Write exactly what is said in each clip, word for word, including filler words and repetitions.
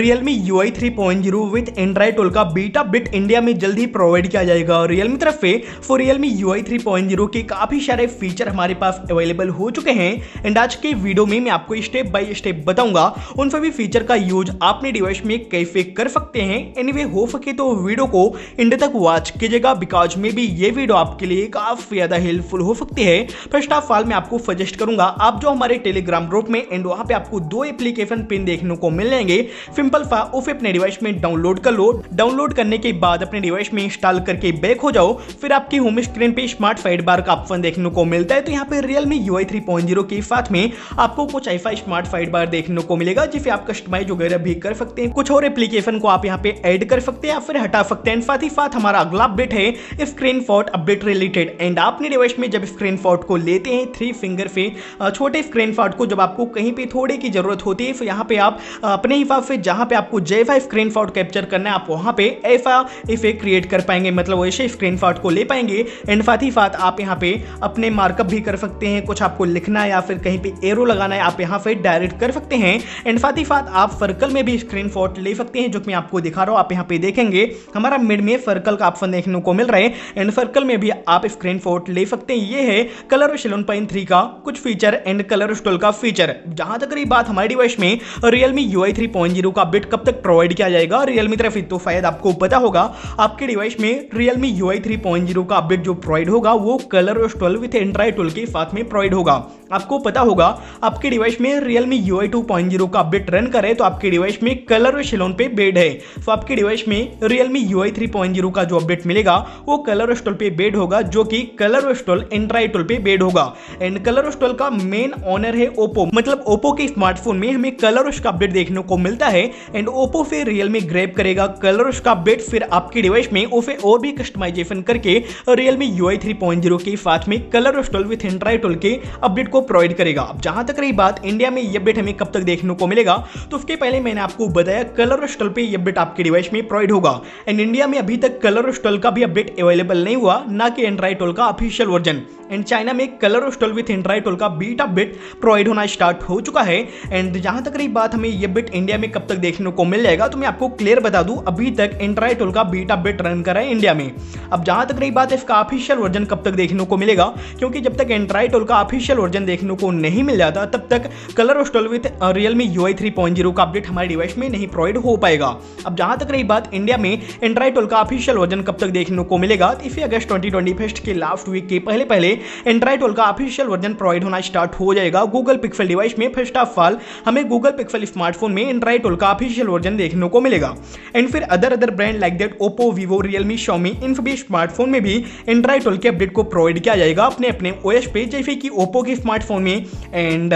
Realme U I three point zero with Android twelve का beta bit India में जल्द ही provide किया जाएगा और Realme तरफ से for Realme U I three point zero के काफी सारे फीचर हमारे पास अवेलेबल हो चुके हैं एंड आज के वीडियो में मैं आपको स्टेप बाय स्टेप बताऊंगा उन सभी फीचर का यूज अपने डिवाइस में कैसे कर सकते हैं। एनीवे हो सके तो वीडियो को एंड तक वॉच कीजिएगा बिकॉज मे बी ये वीडियो आपके लिए काफी ज्यादा हेल्पफुल हो सकती है। फर्स्ट ऑफ ऑल मैं आपको सजेस्ट करूंगा आप जो हमारे टेलीग्राम ग्रुप में एंड वहां पे आपको दो एप्लीकेशन पिन देखने को मिल जाएंगे, सिंपल सा उसे अपने डिवाइस में डाउनलोड कर लो। डाउनलोड करने के बाद अपने डिवाइस में इंस्टॉल करके बैक हो जाओ, फिर आपकी होम स्क्रीन पे स्मार्ट साइड बार का ऑप्शन देखने को मिलता है। तो यहाँ पे Realme U I three point zero के साथ में आपको कुछ ऐसा स्मार्ट साइड बार देखने को मिलेगा जिसे आप कस्टमाइज वगैरह भी कर सकते हैं, कुछ और एप्लीकेशन को आप यहाँ पे ऐड कर सकते हैं या फिर हटा सकते हैं। साथ ही साथ हमारा अगला अपडेट है screen shot update related and आपने डिवाइस में जब स्क्रीन शॉट को लेते हैं थ्री फिंगर पे छोटे स्क्रीन शॉट को जब आपको कहीं पे थोड़े की जरूरत होती है तो यहाँ पे आप अपने हिसाब से जहाँ पे आपको जैसा स्क्रीन शॉट कैप्चर करना है आप वहाँ पे ऐसा इसे क्रिएट कर पाएंगे, मतलब वैसे स्क्रीन शॉट को ले पाएंगे। एंड साथ ही साथ आप यहाँ पे अपने मार्कअप भी कर सकते हैं, कुछ आपको लिखना है या फिर कहीं पे एरो लगाना है आप यहाँ पे डायरेक्ट कर सकते हैं। एंड साथ ही साथ आप सर्कल में भी स्क्रीन शॉट ले सकते हैं जो मैं आपको दिखा रहा हूँ। आप यहाँ पे देखेंगे हमारा मिड में सर्कल का ऑप्शन देखने को मिल रहा है एंड सर्कल में भी आप स्क्रीन शॉट ले सकते हैं। ये है ColorOS इलेवन पॉइंट थ्री का कुछ फीचर एंड ColorOS ट्वेल्व का फीचर। जहां तक रही बात हमारे डिवाइस में Realme U I three point zero का बिट कब तक प्रोवाइड किया जाएगा Realme तरफ तो शायद आपको पता होगा आपके डिवाइस में Realme U I three point zero का अपडेट जो प्रोवाइड होगा वो ColorOS twelve with Android twelve के साथ में प्रोवाइड होगा। आपको पता होगा आपके डिवाइस में Realme U I two point zero का अपडेट रन करे तो आपके डिवाइस में ColorOS इलेवन पे बेड है, तो आपके डिवाइस में Realme U I three point zero का जो अपडेट मिलेगा वो ColorOS ट्वेल्व पे बेड होगा जो कि ColorOS ट्वेल्व Android ट्वेल्व पे बेड होगा। एंड ColorOS ट्वेल्व का मेन ऑनर है Oppo, मतलब Oppo के स्मार्टफोन में हमें ColorOS का अपडेट देखने को मिलता है एंड Oppo फिर Realme ग्रैब करेगा ColorOS का अपडेट, फिर आपके डिवाइस में उसे और भी कस्टमाइजेशन करके Realme U I three point zero के साथ में ColorOS twelve with Android twelve के अपडेट को प्रोवाइड करेगा। अब जहां तक रही बात इंडिया में ये अपडेट हमें कब तक देखने को मिलेगा तो उसके पहले मैंने आपको बताया ColorOS ट्वेल्व पे ये अपडेट आपके डिवाइस में प्रोवाइड होगा एंड इंडिया में अभी तक ColorOS ट्वेल्व का भी अपडेट अवेलेबल नहीं हुआ, ना कि Android ट्वेल्व का ऑफिशियल वर्जन। एंड चाइना में ColorOS twelve with Android twelve का बीटा बिट प्रोवाइड होना स्टार्ट हो चुका है एंड जहां तक रही बात हमें ये बिट इंडिया में कब तक देखने को मिल जाएगा तो मैं आपको क्लियर बता दूं अभी तक Android ट्वेल्व का बीटा बिट रन कर रहा है इंडिया में। अब जहां तक रही बात इसका ऑफिशियल वर्जन कब तक देखने को मिलेगा, क्योंकि जब तक Android ट्वेल्व का ऑफिशियल वर्जन देखने को नहीं मिल जाता तब तक ColorOS twelve with Realme U I three point zero का अपडेट हमारे डिवाइस में नहीं प्रोवाइड हो पाएगा। अब जहां तक रही बात इंडिया में Android ट्वेल्व का ऑफिशियल वर्जन कब तक देखने को मिलेगा, इसे अगस्त ट्वेंटी ट्वेंटी फर्स्ट के लास्ट वीक के पहले पहले Android ट्वेल्व का ऑफिशियल वर्जन प्रोवाइड होना स्टार्ट हो जाएगा गूगल पिक्सल डिवाइस में। फर्स्ट ऑफ ऑल हमें गूगल पिक्सल स्मार्टफोन में Android ट्वेल्व का ऑफिशियल वर्जन देखने को मिलेगा एंड फिर other other brand like that Oppo, Vivo, Realme, Xiaomi इन सभी स्मार्टफोन में भी Android ट्वेल्व के अपडेट को प्रोवाइड किया जाएगा अपने अपने ओएस पे, जैसे कि Oppo के स्मार्टफोन में एंड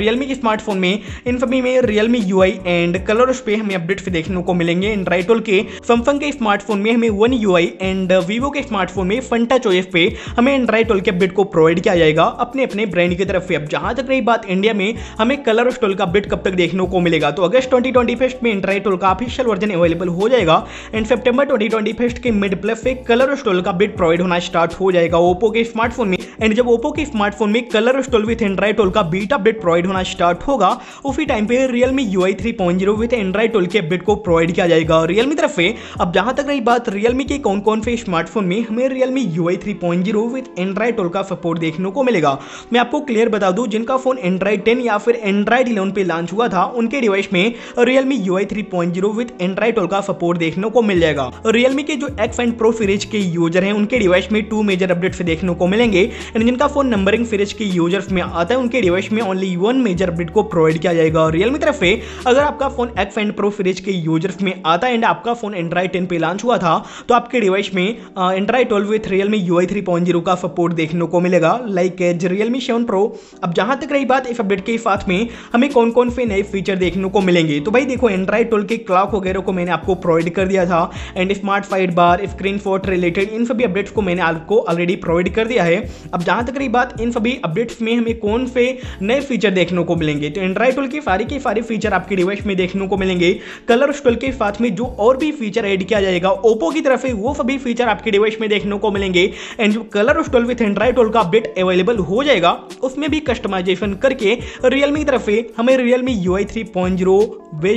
Realme के स्मार्टफोन में इन सभी में Realme U I and ColorOS पे हमें अपडेट्स देखने को मिलेंगे Android ट्वेल्व के। Samsung के स्मार्टफोन में हमें One U I and Vivo के स्मार्टफोन में FunTouch O S पे हमें Android ट्वेल्व के अपडेट को प्रोवाइड किया जाएगा अपने अपने ब्रांड की तरफ से। अब जहां तक रही बात इंडिया में हमें ColorOS ट्वेल्व का अपडेट कब तक देखने को मिलेगा तो अगस्त ट्वेंटी ट्वेंटी में Android ट्वेल्व का ऑफिशियल वर्जन अवेलेबल हो जाएगा एंड सितंबर ट्वेंटी ट्वेंटी के मिड प्लस से ColorOS ट्वेल्व का अपडेट प्रोवाइड होना स्टार्ट हो जाएगा Oppo के स्मार्टफोन में। एंड जब Oppo के स्मार्टफोन में ColorOS twelve with Android twelve का बीटा अपडेट प्रोवाइड होना स्टार्ट होगा उसी टाइम पे Realme U I three point zero with Android twelve के अपडेट को प्रोवाइड किया जाएगा Realme तरफ से। अब जहां तक रही बात Realme के कौन कौन से स्मार्टफोन में हमें Realme U I three point zero with Android twelve का सपोर्ट देखने को मिलेगा, मैं आपको क्लियर बता दूं जिनका फोन Android टेन या फिर Android इलेवन पे लॉन्च हुआ था उनके डिवाइस में Realme U I three point zero with Android twelve का सपोर्ट देखने को मिल जाएगा। Realme के जो X एंड Pro सीरीज के यूजर हैं उनके डिवाइस में टू मेजर अपडेट्स देखने को मिलेंगे एंड जिनका फोन नंबरिंग सीरीज के यूजर्स में आता है उनके डिवाइस में ओनली वन मेजर अपडेट को प्रोवाइड किया जाएगा Realme तरफ से। अगर आपका phone X and Pro series के यूजर्स में आता है एंड आपका फोन Android टेन पे लॉन्च हुआ था तो आपके डिवाइस में Android twelve with Realme U I three point zero का सपोर्ट देखने को मिलेगा like as Realme seven Pro। अब जहां तक रही बात इस अपडेट के साथ में हमें कौन कौन से नए फीचर देखने को मिलेंगे तो भाई देखो Android ट्वेल्व के क्लॉक वगैरह को मैंने आपको प्रोवाइड कर दिया था and smart sidebar screen shot related इन सभी अपडेट्स को मैंने आपको ऑलरेडी प्रोवाइड कर दिया है। अब जहां तक रही बात इन सभी अपडेट्स में हमें कौन से नए फीचर देखने को मिलेंगे तो Android ट्वेल्व के सारे के सारे फीचर आपके डिवाइस में देखने को मिलेंगे। ColorOS ट्वेल्व के साथ में जो और भी फीचर ऐड किया जाएगा Oppo की तरफ से वो सभी फीचर आपके डिवाइस में देखने को मिलेंगे एंड जो ColorOS twelve with Android twelve का अपडेट अवेलेबल हो जाएगा उसमें भी कस्टमाइजेशन करके Realme की तरफ से हमें Realme U I three point zero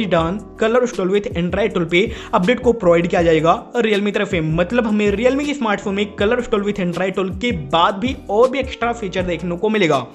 is done. Colour stall with Android twelve पे अपडेट को प्रोवाइड किया जाएगा रियलमी तरफ से। मतलब हमें रियलमी के स्मार्टफोन में colour stall with Android twelve के बाद भी और भी एक्स्ट्रा फीचर देखने को मिलेगा।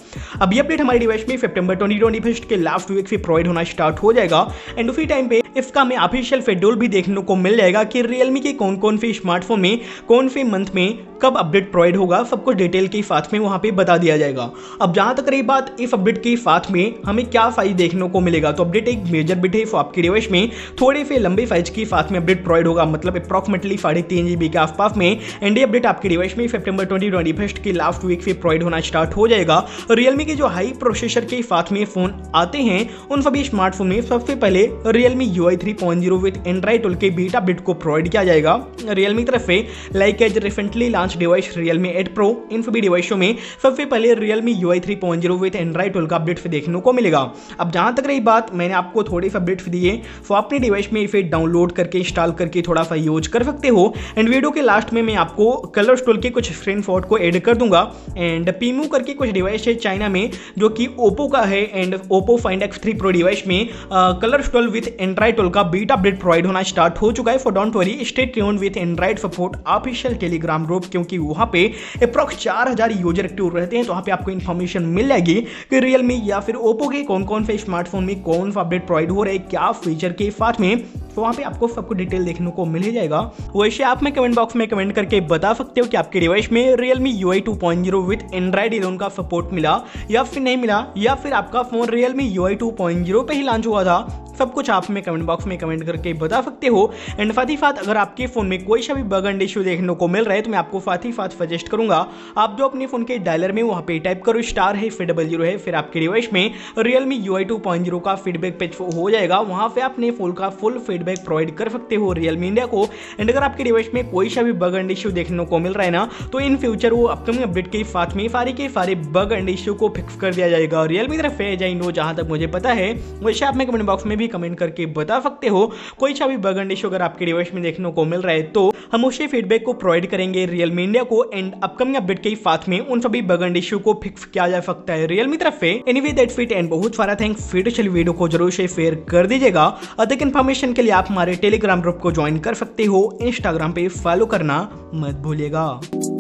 अब ये अपडेट हमारे डिवाइस में सितंबर ट्वेंटी ट्वेंटी के लास्ट वीक से प्रोवाइड होना स्टार्ट हो जाएगा एंड उसी टाइम पे इसका हमें ऑफिशियल शेड्यूल भी देखने को मिल जाएगा कि रियलमी के कौन कौन से स्मार्टफोन में कौन से मंथ में कब अपडेट प्रोवाइड होगा, सब कुछ डिटेल के साथ में वहां पे बता दिया जाएगा। अब जहां तक रही बात इस अपडेट के साथ में हमें क्या फाइल देखने को मिलेगा, तो अपडेट एक मेजर बिट है। आपके डिवाइस में थोड़े से लंबे साइज के साथ में अपडेट प्रोवाइड होगा, मतलब अप्रॉक्सिमेटली साढ़े तीन जी बी के आसपास में। एंड ये अपडेट आपके डिवाइस में सेप्टेम्बर ट्वेंटी ट्वेंटी फर्स्ट के लास्ट वीक से प्रोवाइड होना स्टार्ट हो जाएगा। रियलमी के जो हाई प्रोसेसर के साथ में फोन आते हैं उन सभी स्मार्टफोन में सबसे पहले Realme U I three point zero with Android twelve के बीटा अपडेट को प्रोवाइड किया जाएगा रियलमी तरफ से। Like as recently launch device Realme eight pro, इन सभी डिवाइसों में सबसे पहले Realme U I three point zero with Android twelve का अपडेट से देखने को मिलेगा। अब जहां तक रही बात, मैंने आपको थोड़े से अपडेट्स दिए, सो अपने डिवाइस में इसे डाउनलोड करके इंस्टॉल करके थोड़ा सा यूज कर सकते हो। एंड वीडियो के लास्ट में मैं आपको कलर स्टोल के कुछ स्क्रीनशॉट को एड कर दूंगा। एंड पीमू करके कुछ डिवाइस है चाइना में जो कि ओप्पो का है and Oppo find X three pro device में colour stall with Android twelve का बीटा अपडेट प्रोवाइड होना स्टार्ट हो चुका है। For don't worry, stay tuned with Android support official Telegram group, क्योंकि वहां पे अप्रॉक्स चार हज़ार यूजर एक्टिव रहते हैं, तो वहां पे आपको इन्फॉर्मेशन मिल जाएगी कि रियलमी या फिर ओप्पो के कौन कौन से स्मार्टफोन में कौन सा अपडेट प्रोवाइड हो रहा है, क्या फीचर के साथ में, तो वहाँ पे आपको सबको डिटेल देखने को मिल जाएगा। वैसे आप में कमेंट बॉक्स में कमेंट करके बता सकते हो कि आपके डिवाइस में Realme U I two point zero with Android eleven का सपोर्ट मिला या फिर नहीं मिला, या फिर आपका phone Realme U I two point zero पे ही लॉन्च हुआ था। सब कुछ आप में कमेंट बॉक्स में कमेंट करके बता सकते हो। एंड साथ ही साथ अगर आपके फोन में कोई सा भी बग एंड इश्यू देखने को मिल रहा है तो मैं आपको साथ ही साथ सजेस्ट करूंगा, आप जो अपने फोन के डायलर में वहाँ पे टाइप करो स्टार है फिर डबल जीरो है, फिर आपके डिवाइस में Realme U I two point zero का फीडबैक पेज हो जाएगा। वहाँ पे अपने फोन का फुल फीडबैक प्रोवाइड कर सकते हो रियलमी इंडिया को। एंड अगर आपके डिवाइस में कोई सा भी बग एंड इश्यू देखने को मिल रहा है ना, तो इन फ्यूचर वो अपकमिंग अपडेट के साथ में सारे के सारे बग एंड इश्यू को फिक्स कर दिया जाएगा रियलमी तरफ से, जहाँ तक मुझे पता है। वैसे आप में कमेंट बॉक्स में भी कमेंट करके बता सकते हो कोई सा भी बग एंड इश्यू अगर आपके डिवाइस में देखने को मिल रहा है, तो हम उसे फीडबैक को प्रोवाइड करेंगे रियलमी इंडिया को। एंड अपकमिंग अपडेट के साथ में उन सभी बग एंड इश्यू को फिक्स किया जा सकता है रियलमी तरफ से। एनीवे दैट्स इट एंड बहुत सारा थैंक्स। वीडियो को जरूर से शेयर कर दीजिएगा। अधिक इन्फॉर्मेशन के लिए आप हमारे टेलीग्राम ग्रुप को ज्वाइन कर सकते हो, इंस्टाग्राम पे फॉलो करना मत भूलिएगा।